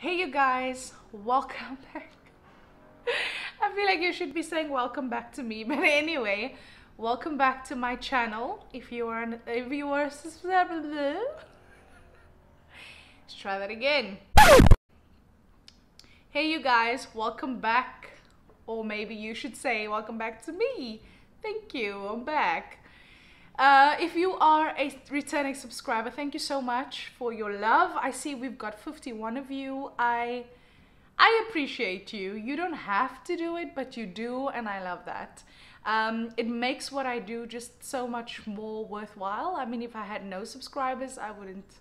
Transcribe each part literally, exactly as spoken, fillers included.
Hey you guys, welcome back. I feel like you should be saying welcome back to me, but anyway, welcome back to my channel. If you are an, if you are let's try that again. Hey you guys, welcome back, or maybe you should say welcome back to me. Thank you, I'm back. Uh, if you are a returning subscriber, thank you so much for your love. I see we've got fifty-one of you. I I appreciate you. You don't have to do it, but you do, and I love that. Um, it makes what I do just so much more worthwhile. I mean, if I had no subscribers, I wouldn't,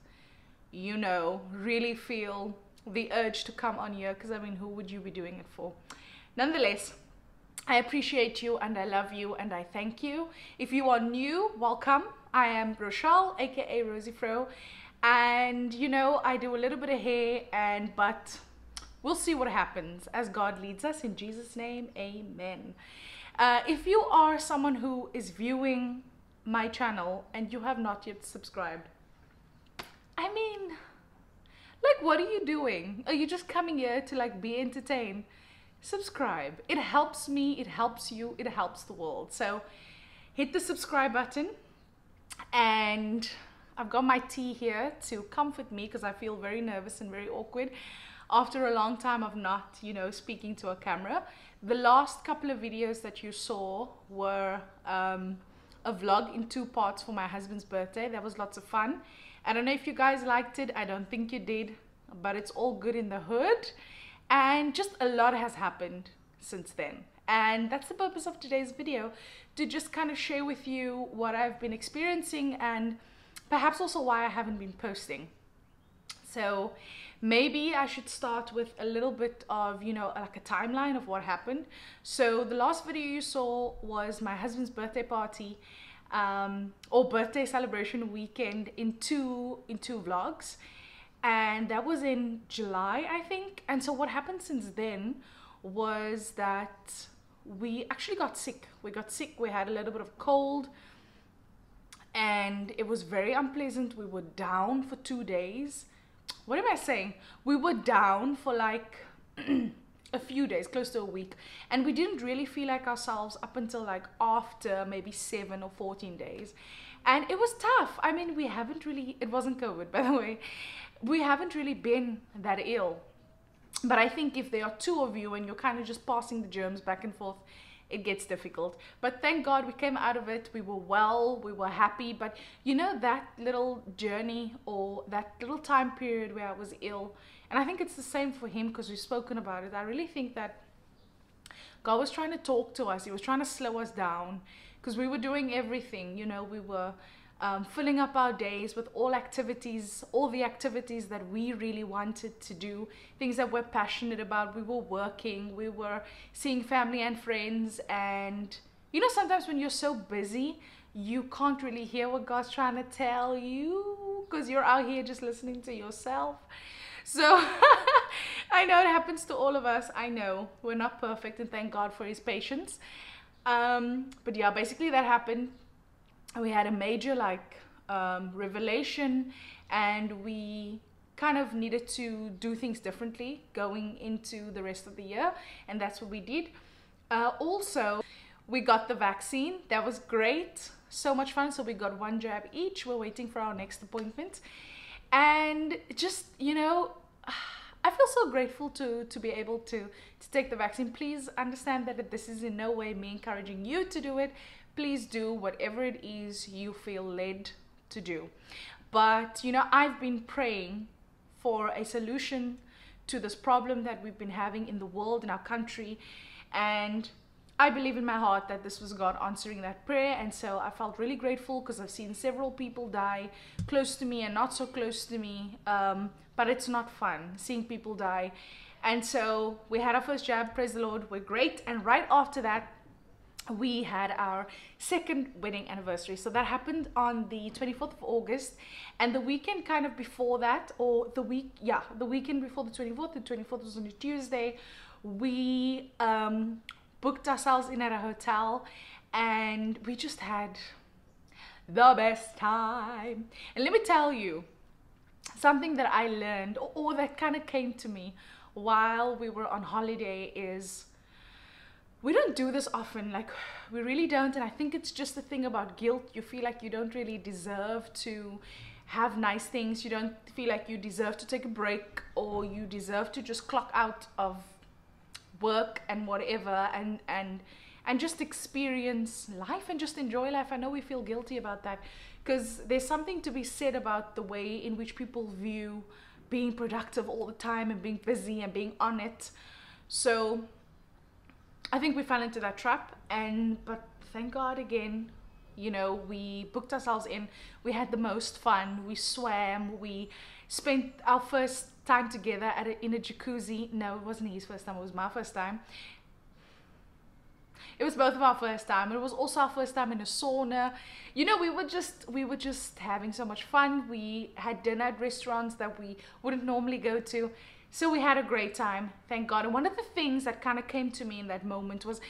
you know, really feel the urge to come on here, because I mean, who would you be doing it for? Nonetheless, I appreciate you and I love you and I thank you. If you are new, welcome. I am Rochelle, aka Roseyfro, and you know, I do a little bit of hair, and but we'll see what happens as God leads us, in Jesus' name, amen. Uh, if you are someone who is viewing my channel and you have not yet subscribed, I mean, like, what are you doing? Are you just coming here to like be entertained? Subscribe. It helps me, it helps you, it helps the world. So hit the subscribe button, and I've got my tea here to comfort me because I feel very nervous and very awkward after a long time of not, you know, speaking to a camera. The last couple of videos that you saw were um, a vlog in two parts for my husband's birthday. That was lots of fun. I don't know if you guys liked it. I don't think you did, but it's all good in the hood. And just a lot has happened since then, and that's the purpose of today's video, to just kind of share with you what I've been experiencing and perhaps also why I haven't been posting. So maybe I should start with a little bit of, you know, like a timeline of what happened. So the last video you saw was my husband's birthday party, um, or birthday celebration weekend, in two in two vlogs. And that was in July, I think. And so what happened since then was that we actually got sick. We got sick, we had a little bit of cold, and it was very unpleasant. We were down for two days. What am I saying? We were down for like a few days, close to a week. And we didn't really feel like ourselves up until like after maybe seven or fourteen days. And it was tough. I mean, we haven't really, it wasn't COVID, by the way. We haven't really been that ill, but I think if there are two of you and you're kind of just passing the germs back and forth, it gets difficult. But thank God we came out of it. We were well, we were happy. But you know, that little journey, or that little time period where I was ill, and I think it's the same for him because we've spoken about it, I really think that God was trying to talk to us. He was trying to slow us down because we were doing everything, you know, we were Um, filling up our days with all activities, all the activities that we really wanted to do, things that we're passionate about. We were working, we were seeing family and friends, and you know, sometimes when you're so busy, you can't really hear what God's trying to tell you because you're out here just listening to yourself. So I know it happens to all of us. I know we're not perfect, and thank God for his patience. Um, but yeah, basically that happened. We had a major like um, revelation, and we kind of needed to do things differently going into the rest of the year, and that's what we did. Uh, also, we got the vaccine. That was great, so much fun. So we got one jab each. We're waiting for our next appointment, and just, you know, I feel so grateful to to be able to to take the vaccine. Please understand that this is in no way me encouraging you to do it. Please do whatever it is you feel led to do. But, you know, I've been praying for a solution to this problem that we've been having in the world, in our country. And I believe in my heart that this was God answering that prayer. And so I felt really grateful because I've seen several people die close to me and not so close to me. Um, but it's not fun seeing people die. And so we had our first jab, praise the Lord, we're great. And right after that, we had our second wedding anniversary. So that happened on the twenty-fourth of August, and the weekend kind of before that, or the week, yeah, the weekend before the twenty-fourth, the twenty-fourth was on a Tuesday, we um, booked ourselves in at a hotel, and we just had the best time. And let me tell you, something that I learned, or, or that kind of came to me while we were on holiday, is we don't do this often, like we really don't. And I think it's just the thing about guilt. You feel like you don't really deserve to have nice things. You don't feel like you deserve to take a break, or you deserve to just clock out of work and whatever, and and and just experience life and just enjoy life. I know we feel guilty about that, because there's something to be said about the way in which people view being productive all the time and being busy and being on it. So I think we fell into that trap, and but thank God again, you know, we booked ourselves in, we had the most fun, we swam, we spent our first time together at a, in a jacuzzi. No, it wasn't his first time, it was my first time. It was both of our first time. It was also our first time in a sauna. You know, we were just we were just having so much fun. We had dinner at restaurants that we wouldn't normally go to. So we had a great time, thank God. And one of the things that kind of came to me in that moment was,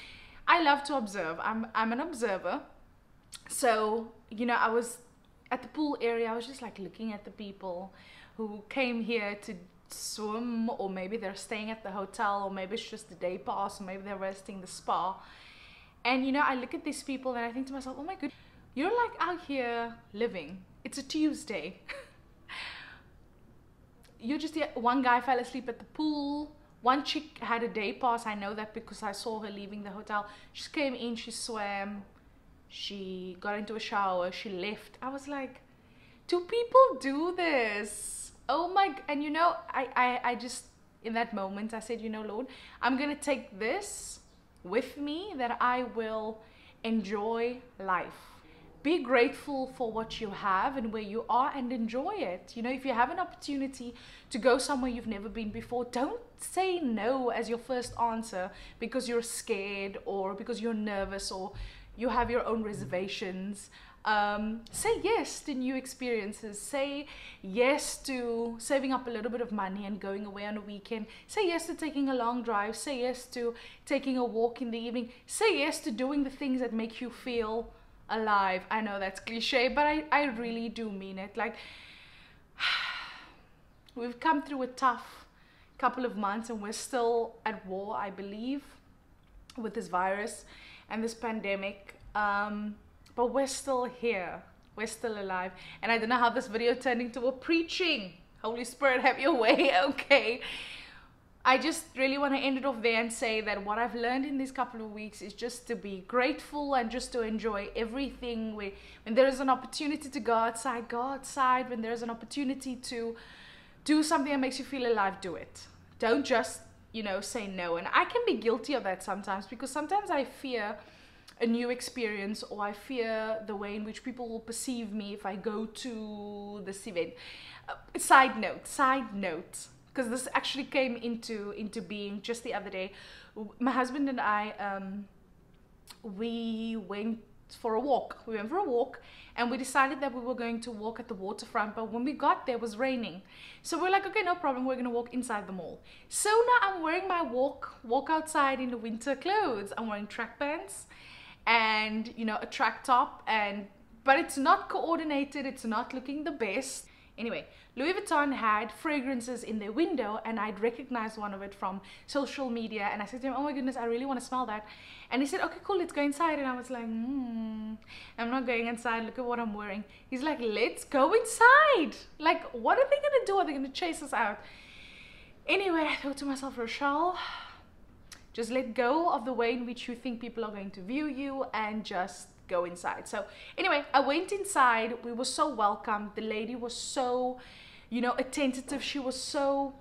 I love to observe. I'm, I'm an observer. So, you know, I was at the pool area. I was just like looking at the people who came here to swim, or maybe they're staying at the hotel, or maybe it's just the day pass, or maybe they're resting the spa. And, you know, I look at these people and I think to myself, oh my goodness, you're like out here living. It's a Tuesday. You're just here. One guy fell asleep at the pool. One chick had a day pass. I know that because I saw her leaving the hotel. She came in, she swam, she got into a shower, she left. I was like, do people do this? Oh my, and you know, I, I, I just, in that moment, I said, you know, Lord, I'm going to take this with me, that I will enjoy life. Be grateful for what you have and where you are, and enjoy it. You know, if you have an opportunity to go somewhere you've never been before, don't say no as your first answer because you're scared, or because you're nervous, or you have your own reservations. Um, say yes to new experiences. Say yes to saving up a little bit of money and going away on a weekend. Say yes to taking a long drive. Say yes to taking a walk in the evening. Say yes to doing the things that make you feel alive. I know that's cliche, but I, I really do mean it. Like, we've come through a tough couple of months, and we're still at war, I believe, with this virus and this pandemic. Um, But we're still here, we're still alive. And I don't know how this video turned into a preaching. Holy Spirit, have your way. Okay, I just really want to end it off there and say that what I've learned in these couple of weeks is just to be grateful and just to enjoy everything. When there is an opportunity to go outside, go outside. When there is an opportunity to do something that makes you feel alive, do it. Don't just, you know, say no. And I can be guilty of that sometimes, because sometimes I fear a new experience, or I fear the way in which people will perceive me if I go to this event. Uh, side note, side note, because this actually came into into being just the other day. My husband and I, um, we went for a walk. We went for a walk, and we decided that we were going to walk at the waterfront, but when we got there, it was raining. So we're like, okay, no problem, we're gonna walk inside the mall. So now I'm wearing my walk, walk outside in the winter clothes. I'm wearing track pants, and you know, a track top, and but it's not coordinated, it's not looking the best. Anyway, Louis Vuitton had fragrances in their window, and I'd recognized one of it from social media, and I said to him, oh my goodness, I really want to smell that. And he said, okay, cool, let's go inside. And I was like, hmm, I'm not going inside, look at what I'm wearing. He's like, let's go inside. Like, what are they gonna do? Are they gonna chase us out? Anyway, I thought to myself, Rochelle, just let go of the way in which you think people are going to view you, and just go inside. So anyway, I went inside. We were so welcomed. The lady was so, you know, attentive. She was so,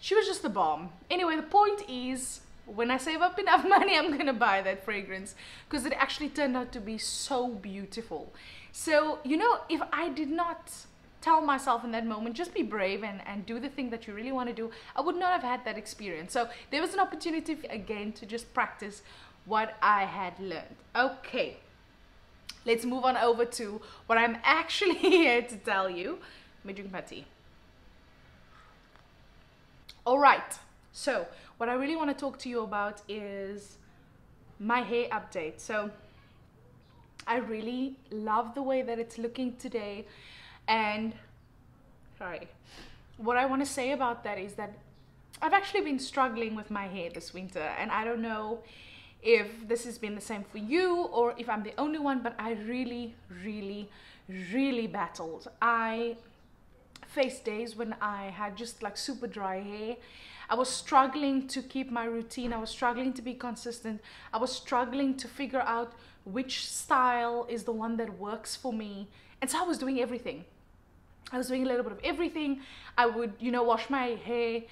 she was just the bomb. Anyway, the point is, when I save up enough money, I'm going to buy that fragrance, because it actually turned out to be so beautiful. So, you know, if I did not tell myself in that moment, just be brave and, and do the thing that you really want to do, I would not have had that experience. So there was an opportunity again to just practice what I had learned. Okay, let's move on over to what I'm actually here to tell you. Let me drink my tea. All right, so what I really want to talk to you about is my hair update. So I really love the way that it's looking today. And Sorry. What I want to say about that is that I've actually been struggling with my hair this winter, and I don't know if this has been the same for you or if I'm the only one, but I really, really, really battled. I faced days when I had just like super dry hair. I was struggling to keep my routine. I was struggling to be consistent. I was struggling to figure out which style is the one that works for me. And so I was doing everything. I was doing a little bit of everything. I would, you know, wash my hair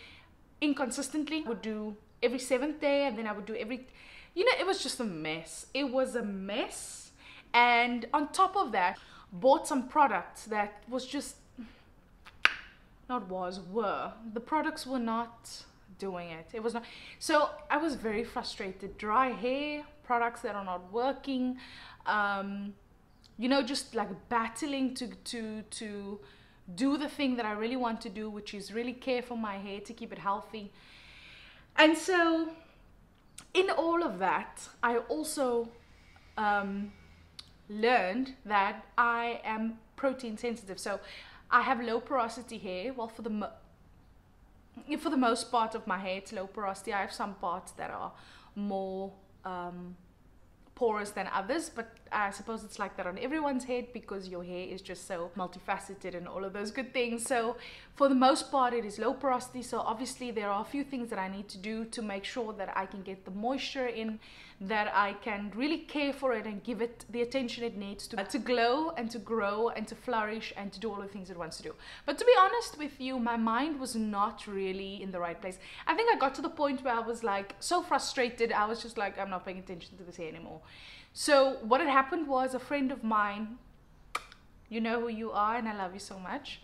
inconsistently. I would do every seventh day, and then I would do every, you know, it was just a mess. It was a mess. And on top of that, bought some products that was just, not was, were. The products were not doing it. It was not. So I was very frustrated. Dry hair, products that are not working. Um, you know, just like battling to, to, to do the thing that I really want to do, which is really care for my hair to keep it healthy. And so in all of that, I also um, learned that I am protein sensitive. So I have low porosity hair. Well, for the, mo for the most part of my hair, it's low porosity. I have some parts that are more um, porous than others, but I suppose it's like that on everyone's head because your hair is just so multifaceted and all of those good things. So for the most part, it is low porosity. So obviously there are a few things that I need to do to make sure that I can get the moisture in, that I can really care for it and give it the attention it needs to, uh, to glow and to grow and to flourish and to do all the things it wants to do. But to be honest with you, my mind was not really in the right place. I think I got to the point where I was like so frustrated. I was just like, I'm not paying attention to this hair anymore. So what had happened was a friend of mine, you know who you are and I love you so much,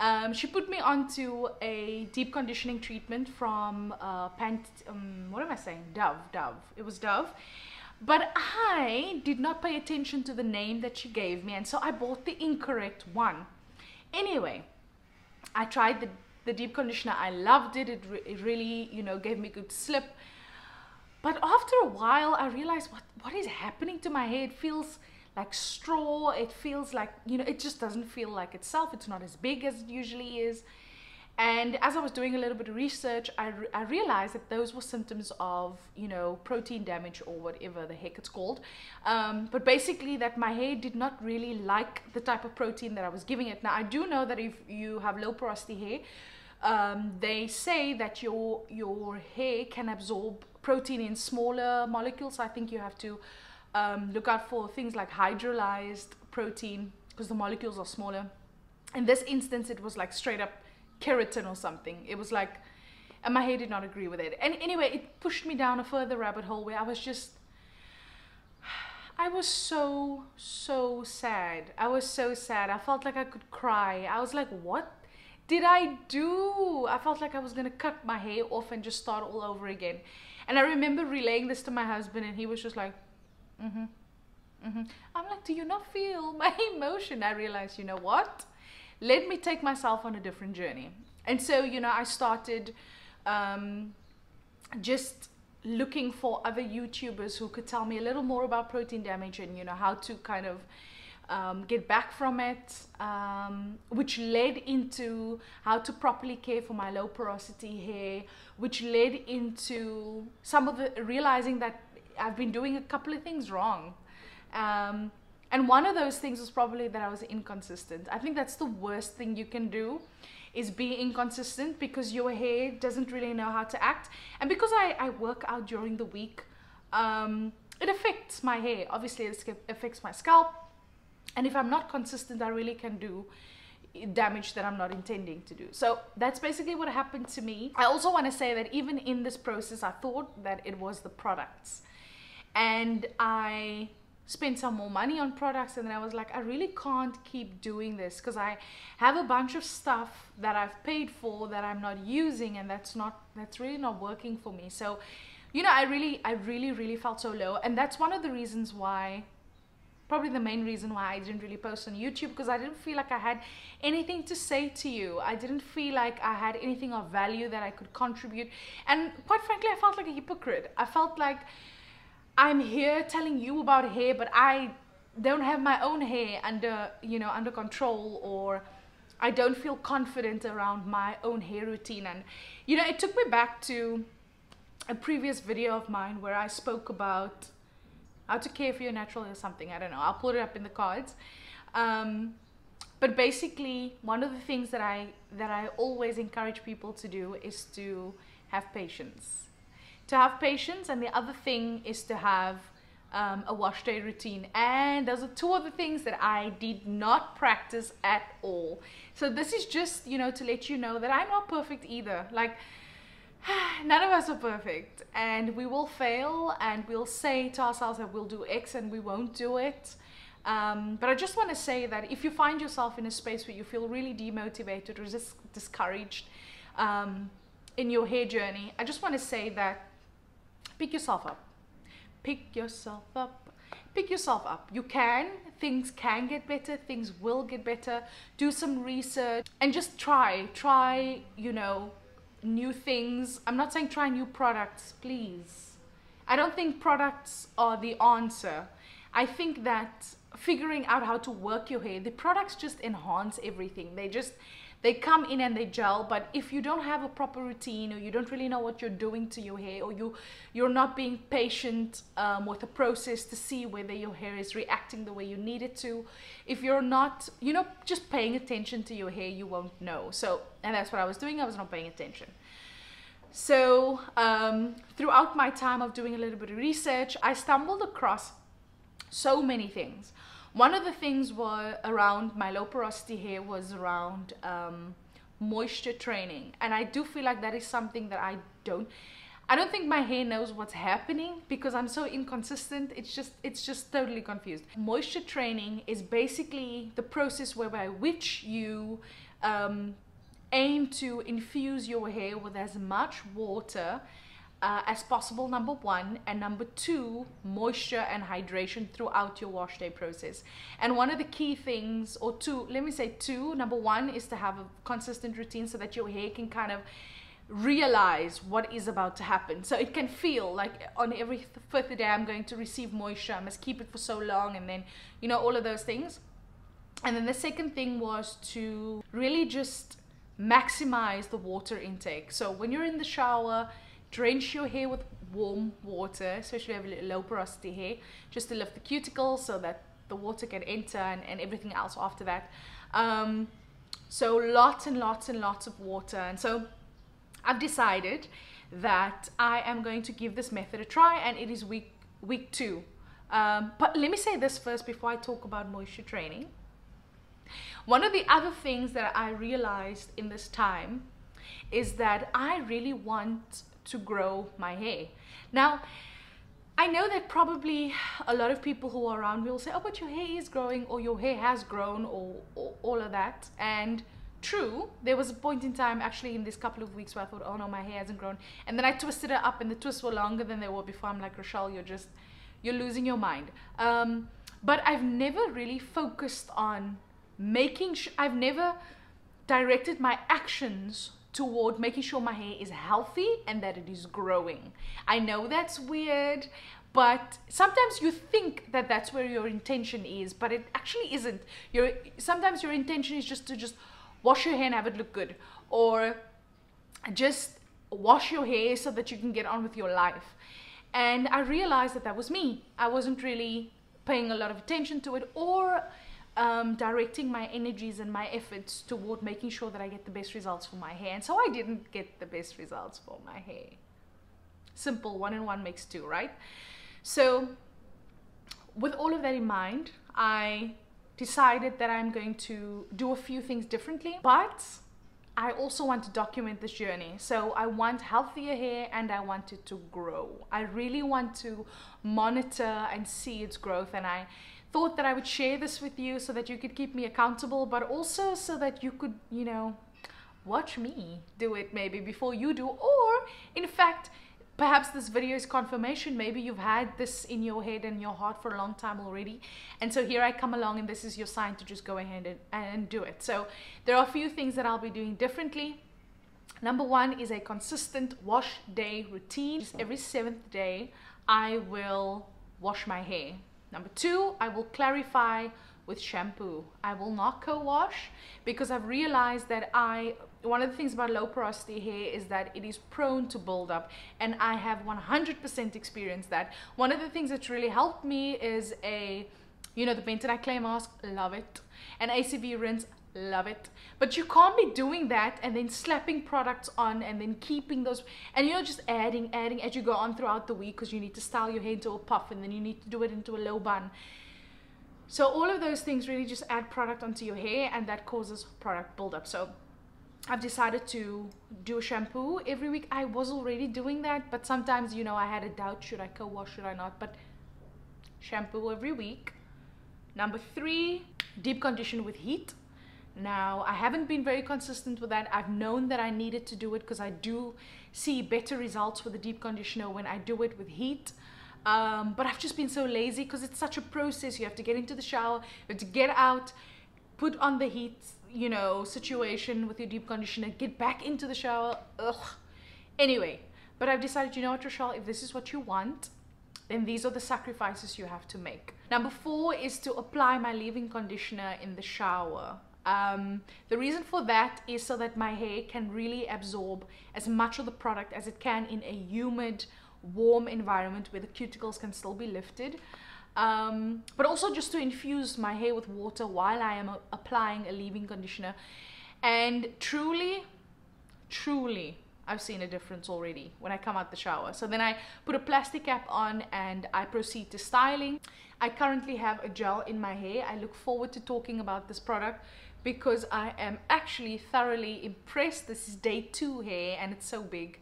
um, she put me onto a deep conditioning treatment from uh, Pant, um, what am I saying? Dove, Dove, it was Dove. But I did not pay attention to the name that she gave me, and so I bought the incorrect one. Anyway, I tried the, the deep conditioner, I loved it, it, re it really, you know, gave me a good slip. But after a while, I realized what, what is happening to my hair. It feels like straw. It feels like, you know, it just doesn't feel like itself. It's not as big as it usually is. And as I was doing a little bit of research, I, re I realized that those were symptoms of, you know, protein damage or whatever the heck it's called. Um, but basically that my hair did not really like the type of protein that I was giving it. Now, I do know that if you have low porosity hair, um, they say that your, your hair can absorb protein in smaller molecules. I think you have to um, look out for things like hydrolyzed protein because the molecules are smaller. In this instance, it was like straight up keratin or something. It was like, and my hair did not agree with it. And anyway, it pushed me down a further rabbit hole where I was just, I was so, so sad. I was so sad. I felt like I could cry. I was like, what did I do? I felt like I was going to cut my hair off and just start all over again. And I remember relaying this to my husband, and he was just like, mm-hmm, mm-hmm. I'm like, do you not feel my emotion? I realized, you know what? Let me take myself on a different journey. And so, you know, I started um, just looking for other YouTubers who could tell me a little more about protein damage and, you know, how to kind of um, get back from it, um, which led into how to properly care for my low porosity hair, which led into some of the realizing that I've been doing a couple of things wrong. Um, and one of those things was probably that I was inconsistent. I think that's the worst thing you can do, is be inconsistent, because your hair doesn't really know how to act. And because I, I work out during the week, um, it affects my hair. Obviously it affects my scalp. And if I'm not consistent, I really can do damage that I'm not intending to do. So that's basically what happened to me. I also want to say that even in this process, I thought that it was the products. And I spent some more money on products, and then I was like, I really can't keep doing this because I have a bunch of stuff that I've paid for that I'm not using, and that's not, that's really not working for me. So, you know, I really, I really, really felt so low. And that's one of the reasons why, probably the main reason why I didn't really post on YouTube, because I didn't feel like I had anything to say to you. I didn't feel like I had anything of value that I could contribute. And quite frankly, I felt like a hypocrite. I felt like I'm here telling you about hair, but I don't have my own hair under, you know, under control, or I don't feel confident around my own hair routine. And you know, it took me back to a previous video of mine where I spoke about how to care for your natural hair or something. I don't know, I'll put it up in the cards. Um, but basically, one of the things that I that I always encourage people to do is to have patience. To have patience, and the other thing is to have um, a wash day routine. And those are two other things that I did not practice at all. So this is just, you know, to let you know that I'm not perfect either. Like, none of us are perfect, and we will fail, and we'll say to ourselves that we'll do X and we won't do it. Um, but I just want to say that if you find yourself in a space where you feel really demotivated or just discouraged um, in your hair journey, I just want to say that pick yourself up, pick yourself up, pick yourself up. You can, things can get better, things will get better. Do some research and just try, try, you know, new things. I'm not saying try new products, please. I don't think products are the answer. I think that figuring out how to work your hair, the products just enhance everything. They just, they come in and they gel. But if you don't have a proper routine, or you don't really know what you're doing to your hair, or you, you're not being patient um, with the process to see whether your hair is reacting the way you need it to, if you're not, you know, just paying attention to your hair, you won't know. So, and that's what I was doing. I was not paying attention. So um, throughout my time of doing a little bit of research, I stumbled across so many things. One of the things were around my low porosity hair was around um, moisture training, and I do feel like that is something that I don't I don't think my hair knows what's happening, because I'm so inconsistent. It's just it's just totally confused. Moisture training is basically the process whereby which you um, aim to infuse your hair with as much water Uh, as possible, number one, and number two, moisture and hydration throughout your wash day process. And one of the key things, or two, let me say two, number one is to have a consistent routine so that your hair can kind of realize what is about to happen. So it can feel like on every fifth day I'm going to receive moisture, I must keep it for so long, and then, you know, all of those things. And then the second thing was to really just maximize the water intake. So when you're in the shower, drench your hair with warm water, especially if you have low porosity hair, just to lift the cuticles so that the water can enter, and, and everything else after that. Um, so lots and lots and lots of water. And so I've decided that I am going to give this method a try, and it is week, week two. Um, but let me say this first before I talk about moisture training. One of the other things that I realized in this time is that I really want to grow my hair. Now, I know that probably a lot of people who are around me will say, oh, but your hair is growing, or your hair has grown, or, or all of that. And true, there was a point in time actually in this couple of weeks where I thought, oh no, my hair hasn't grown. And then I twisted it up, and the twists were longer than they were before. I'm like, Rochelle, you're just, you're losing your mind. Um, but I've never really focused on making sure, I've never directed my actions toward making sure my hair is healthy and that it is growing. I know that's weird, but sometimes you think that that's where your intention is, but it actually isn't. Your sometimes your intention is just to just wash your hair and have it look good, or just wash your hair so that you can get on with your life. And I realized that that was me. I wasn't really paying a lot of attention to it, or Um, directing my energies and my efforts toward making sure that I get the best results for my hair. And so I didn't get the best results for my hair. Simple, one and one makes two, right? So with all of that in mind, I decided that I'm going to do a few things differently, but I also want to document this journey. So I want healthier hair, and I want it to grow. I really want to monitor and see its growth, and I thought that I would share this with you so that you could keep me accountable, but also so that you could, you know, watch me do it maybe before you do. Or in fact, perhaps this video is confirmation. Maybe you've had this in your head and your heart for a long time already, and so here I come along, and this is your sign to just go ahead and, and do it. So there are a few things that I'll be doing differently. Number one is a consistent wash day routine. Just every seventh day I will wash my hair. Number two, I will clarify with shampoo. I will not co-wash because I've realized that I one of the things about low porosity hair is that it is prone to build up, and I have one hundred percent experienced that. One of the things that's really helped me is a you know the Bentonite clay mask, love it, and A C V rinse, love it. But you can't be doing that and then slapping products on and then keeping those, and you're just adding adding as you go on throughout the week, because you need to style your hair into a puff and then you need to do it into a low bun. So all of those things really just add product onto your hair, and that causes product buildup. So I've decided to do a shampoo every week. I was already doing that, but sometimes, you know, I had a doubt, should I co-wash, should I not? But shampoo every week. Number three, deep condition with heat. Now, I haven't been very consistent with that. I've known that I needed to do it because I do see better results with the deep conditioner when I do it with heat. Um, but I've just been so lazy because it's such a process. You have to get into the shower, you have to get out, put on the heat, you know, situation with your deep conditioner, get back into the shower. Ugh. Anyway, but I've decided, you know what, Rochelle, if this is what you want, then these are the sacrifices you have to make. Number four is to apply my leave-in conditioner in the shower. Um, the reason for that is so that my hair can really absorb as much of the product as it can in a humid, warm environment where the cuticles can still be lifted, um, but also just to infuse my hair with water while I am applying a leave-in conditioner. And truly, truly, I've seen a difference already when I come out the shower. So then I put a plastic cap on and I proceed to styling. I currently have a gel in my hair. I look forward to talking about this product because I am actually thoroughly impressed. This is day two hair and it's so big.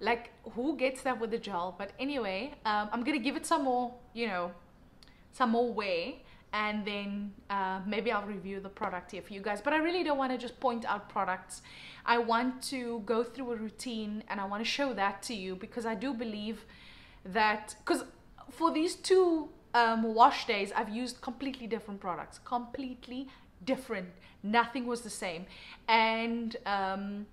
Like, who gets that with the gel? But anyway, um, I'm gonna give it some more, you know, some more wear, and then uh, maybe I'll review the product here for you guys. But I really don't want to just point out products. I want to go through a routine, and I want to show that to you, because I do believe that, because for these two um, wash days, I've used completely different products, completely different. Nothing was the same, and um,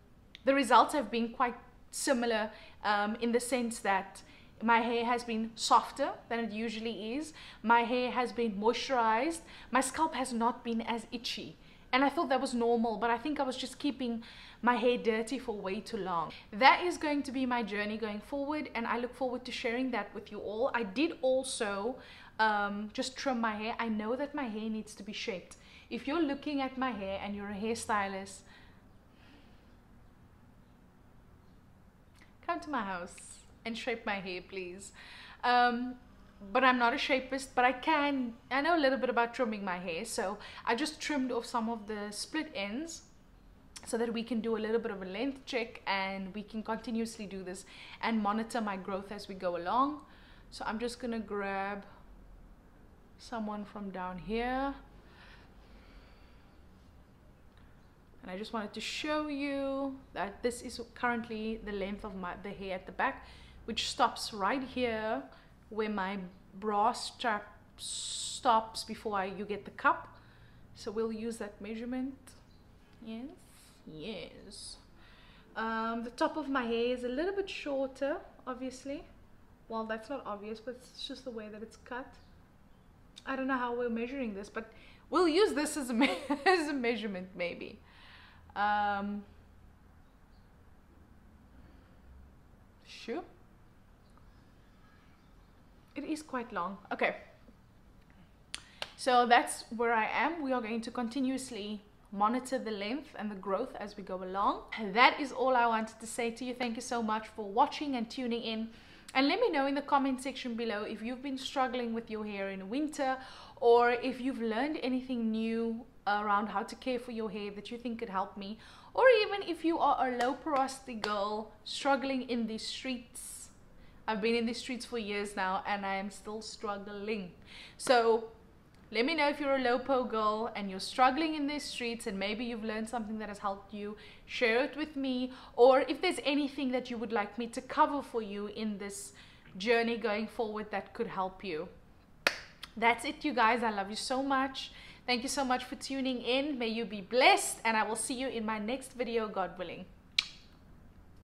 the results have been quite similar um, in the sense that my hair has been softer than it usually is. My hair has been moisturized. My scalp has not been as itchy. And I thought that was normal, but I think I was just keeping my hair dirty for way too long. That is going to be my journey going forward, and I look forward to sharing that with you all. I did also um, just trim my hair. I know that my hair needs to be shaped. If you're looking at my hair and you're a hairstylist, come to my house and shape my hair, please. Um, but I'm not a shapist, but I can, I know a little bit about trimming my hair, so I just trimmed off some of the split ends so that we can do a little bit of a length check, and we can continuously do this and monitor my growth as we go along. So I'm just gonna grab someone from down here, and I just wanted to show you that this is currently the length of my the hair at the back, which stops right here where my bra strap stops before I, you get the cup. So we'll use that measurement. Yes, yes. Um, the top of my hair is a little bit shorter, obviously. Well, that's not obvious, but it's just the way that it's cut. I don't know how we're measuring this, but we'll use this as a, me as a measurement maybe. Um, sure. It is quite long. Okay, so that's where I am. We are going to continuously monitor the length and the growth as we go along. That is all I wanted to say to you. Thank you so much for watching and tuning in, and let me know in the comment section below if you've been struggling with your hair in winter, or if you've learned anything new around how to care for your hair that you think could help me, or even if you are a low porosity girl struggling in these streets. I've been in these streets for years now, and I am still struggling. So let me know if you're a low po girl and you're struggling in these streets, and maybe you've learned something that has helped you. Share it with me, or if there's anything that you would like me to cover for you in this journey going forward that could help you. That's it, you guys. I love you so much. Thank you so much for tuning in. May you be blessed, and I will see you in my next video, God willing.